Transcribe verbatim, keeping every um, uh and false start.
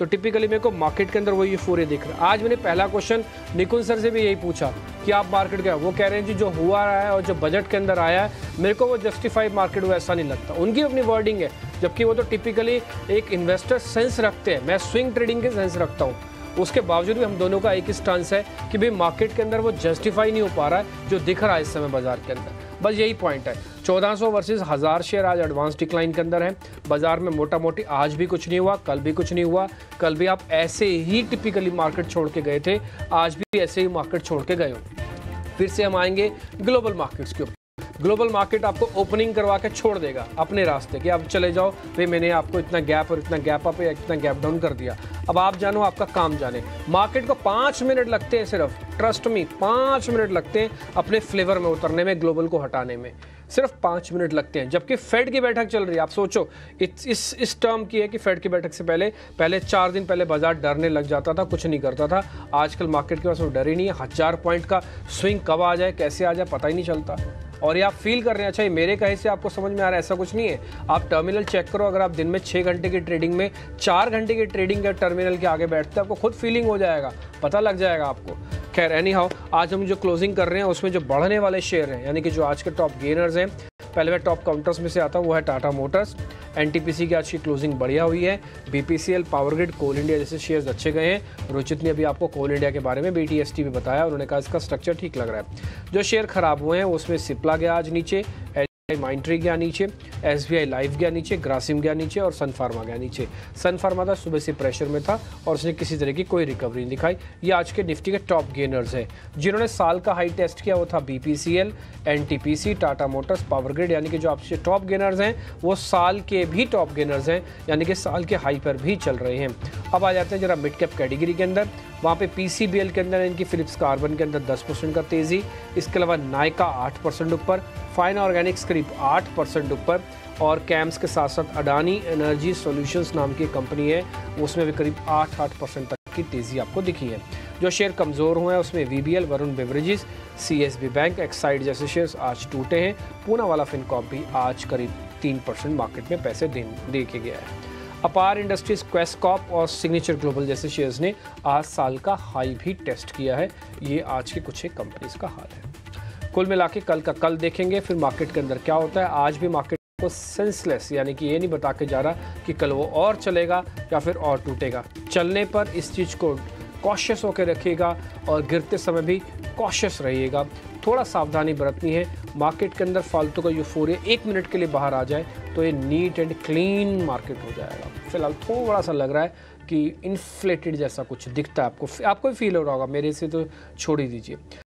तो टिपिकली मेरे को मार्केट के अंदर वही फोरे दिख रहा है। आज मैंने पहला क्वेश्चन निकुंज सर से भी यही पूछा कि आप मार्केट क्या, वो कह रहे हैं जी जो हुआ रहा है और जो बजट के अंदर आया है मेरे को वो जस्टिफाई मार्केट हुआ ऐसा नहीं लगता, उनकी अपनी वर्डिंग है, जबकि वो तो टिपिकली एक इन्वेस्टर सेंस रखते हैं, मैं स्विंग ट्रेडिंग के सेंस रखता हूँ। उसके बावजूद भी हम दोनों का एक ही स्टांस है कि भाई मार्केट के अंदर वो जस्टिफाई नहीं हो पा रहा है जो दिख रहा है इस समय बाजार के अंदर, बस यही पॉइंट है। चौदह सौ वर्सेस हज़ार शेयर आज एडवांस डिक्लाइन के अंदर है बाजार में, मोटा मोटी आज भी कुछ नहीं हुआ, कल भी कुछ नहीं हुआ, कल भी आप ऐसे ही टिपिकली मार्केट छोड़ के गए थे, आज भी ऐसे ही मार्केट छोड़ के गए हो। फिर से हम आएंगे ग्लोबल मार्केट्स के ऊपर, ग्लोबल मार्केट आपको ओपनिंग करवा के छोड़ देगा अपने रास्ते कि आप चले जाओ भाई, मैंने आपको इतना गैप और इतना गैप अप या इतना गैप डाउन कर दिया, अब आप जानो आपका काम जाने। मार्केट को पाँच मिनट लगते हैं सिर्फ, ट्रस्ट मी पाँच मिनट लगते हैं अपने फ्लेवर में उतरने में, ग्लोबल को हटाने में सिर्फ पाँच मिनट लगते हैं, जबकि फेड की बैठक चल रही है। आप सोचो इस इस इस टर्म की है कि फेड की बैठक से पहले पहले चार दिन पहले बाजार डरने लग जाता था, कुछ नहीं करता था, आजकल मार्केट के पास वो डर ही नहीं है। हज़ार पॉइंट का स्विंग कब आ जाए कैसे आ जाए पता ही नहीं चलता, और ये आप फील कर रहे हैं। अच्छा, ये मेरे कहे से आपको समझ में आ रहा है ऐसा कुछ नहीं है, आप टर्मिनल चेक करो, अगर आप दिन में छः घंटे की ट्रेडिंग में चार घंटे की ट्रेडिंग का टर्मिनल के आगे बैठते हैं आपको खुद फीलिंग हो जाएगा, पता लग जाएगा आपको। खैर एनी हाउ, आज हम जो क्लोजिंग कर रहे हैं उसमें जो बढ़ने वाले शेयर हैं यानी कि जो आज के टॉप गेनर्स हैं, पहले मैं टॉप काउंटर्स में से आता हूँ, वो है टाटा मोटर्स। एनटीपीसी की आज की क्लोजिंग बढ़िया हुई है, बीपीसीएल, पावरग्रिड, कोल इंडिया जैसे शेयर्स अच्छे गए हैं। रोचित ने अभी आपको कोल इंडिया के बारे में बीटीएसटी भी बताया, उन्होंने कहा इसका स्ट्रक्चर ठीक लग रहा है। जो शेयर खराब हुए हैं उसमें सिप्ला गया आज नीचे, माइंट्री गया नीचे, एसबीआई लाइफ गया नीचे, ग्रासिम गया नीचे और सन फार्मा गया नीचे। सन फार्मा था सुबह से प्रेशर में था और उसने किसी तरह की कोई रिकवरी नहीं दिखाई। ये आज के निफ्टी के टॉप गेनर्स हैं। जिन्होंने साल का हाई टेस्ट किया वो था BPCL, NTPC, Tata Motors, power grid, यानी कि जो आपके टॉप गेनर्स हैं वो साल के भी टॉप गेनर्स हैं, यानी कि साल के हाई पर भी चल रहे हैं। अब आ जाते हैं जरा मिड कैप कैटेगरी के अंदर, वहाँ पे पीसीबीएल के अंदर इनकी फिलिप्स कार्बन के अंदर दस परसेंट का तेज़ी, इसके अलावा नायका आठ परसेंट ऊपर, फाइन ऑर्गेनिक्स करीब आठ परसेंट ऊपर, और कैम्स के साथ साथ अडानी एनर्जी सॉल्यूशंस नाम की कंपनी है उसमें भी करीब आठ आठ परसेंट तक की तेज़ी आपको दिखी है। जो शेयर कमज़ोर हुए हैं उसमें VBL, Varun beverages, CSB bank, Exide जैसे शेयर्स आज टूटे हैं। पूनावाला फिनकॉर्प भी आज करीब तीन परसेंट मार्केट में पैसे दे के गया है। अपार इंडस्ट्रीज, क्वेस्कॉप और सिग्नेचर ग्लोबल जैसे शेयर्स ने आज साल का हाई भी टेस्ट किया है। ये आज के कुछ एक कंपनीज का हाल है। कुल मिला के कल का कल देखेंगे फिर मार्केट के अंदर क्या होता है। आज भी मार्केट को सेंसलेस यानी कि ये नहीं बता के जा रहा कि कल वो और चलेगा या फिर और टूटेगा। चलने पर इस चीज़ को कॉशियस होकर रखिएगा और गिरते समय भी कॉशियस रहिएगा, थोड़ा सावधानी बरतनी है। मार्केट के अंदर फालतू का यूफोरिया एक मिनट के लिए बाहर आ जाए तो ये नीट एंड क्लीन मार्केट हो जाएगा। फिलहाल थोड़ा सा लग रहा है कि इन्फ्लेटेड जैसा कुछ दिखता है आपको, आपको भी फील हो रहा होगा, मेरे से तो छोड़ ही दीजिए।